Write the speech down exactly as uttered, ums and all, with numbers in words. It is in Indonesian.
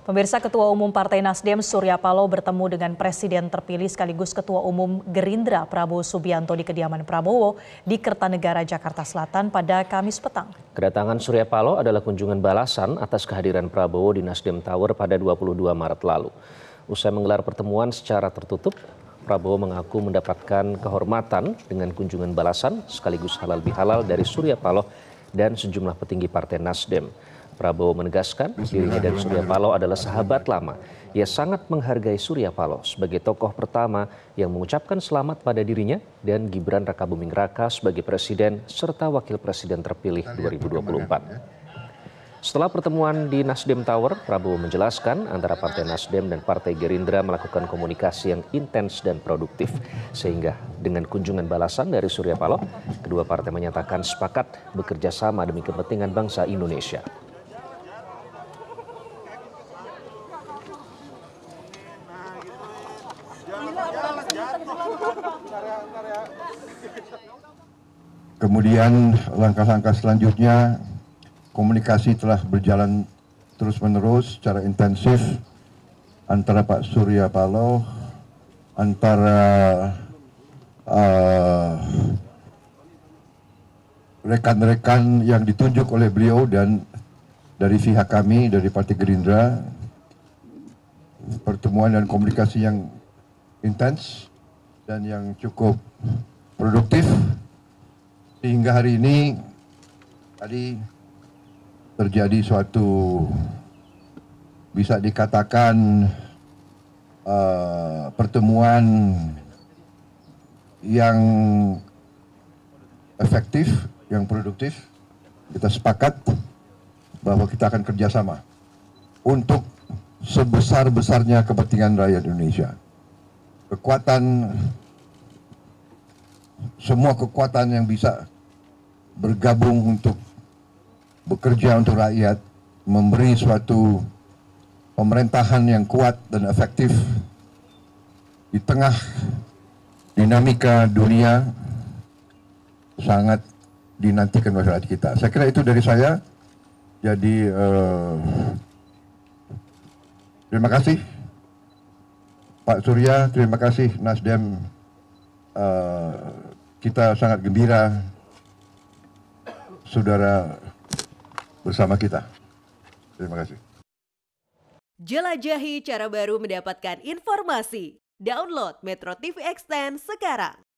Pemirsa, Ketua Umum Partai Nasdem Surya Paloh bertemu dengan Presiden terpilih sekaligus Ketua Umum Gerindra Prabowo Subianto di kediaman Prabowo di Kertanegara, Jakarta Selatan pada Kamis petang. Kedatangan Surya Paloh adalah kunjungan balasan atas kehadiran Prabowo di Nasdem Tower pada dua puluh dua Maret lalu. Usai menggelar pertemuan secara tertutup, Prabowo mengaku mendapatkan kehormatan dengan kunjungan balasan sekaligus halal bihalal dari Surya Paloh dan sejumlah petinggi Partai Nasdem. Prabowo menegaskan dirinya dan Surya Paloh adalah sahabat lama. Ia sangat menghargai Surya Paloh sebagai tokoh pertama yang mengucapkan selamat pada dirinya dan Gibran Rakabuming Raka sebagai presiden serta wakil presiden terpilih dua ribu dua puluh empat. Setelah pertemuan di Nasdem Tower, Prabowo menjelaskan antara Partai Nasdem dan Partai Gerindra melakukan komunikasi yang intens dan produktif. Sehingga dengan kunjungan balasan dari Surya Paloh, kedua partai menyatakan sepakat bekerja sama demi kepentingan bangsa Indonesia. Kemudian langkah-langkah selanjutnya, komunikasi telah berjalan terus-menerus secara intensif antara Pak Surya Paloh, antara rekan-rekan uh, yang ditunjuk oleh beliau dan dari pihak kami, dari Partai Gerindra. Pertemuan dan komunikasi yang intens dan yang cukup produktif sehingga hari ini tadi terjadi suatu bisa dikatakan uh, pertemuan yang efektif, yang produktif. Kita sepakat bahwa kita akan kerjasama untuk sebesar-besarnya kepentingan rakyat Indonesia. Kekuatan, semua kekuatan yang bisa bergabung untuk bekerja untuk rakyat, memberi suatu pemerintahan yang kuat dan efektif di tengah dinamika dunia sangat dinantikan oleh rakyat kita. Saya kira itu dari saya. Jadi eh, terima kasih Pak Surya, terima kasih Nasdem. Uh, kita sangat gembira saudara bersama kita. Terima kasih. Jelajahi cara baru mendapatkan informasi. Download Metro T V Extend sekarang.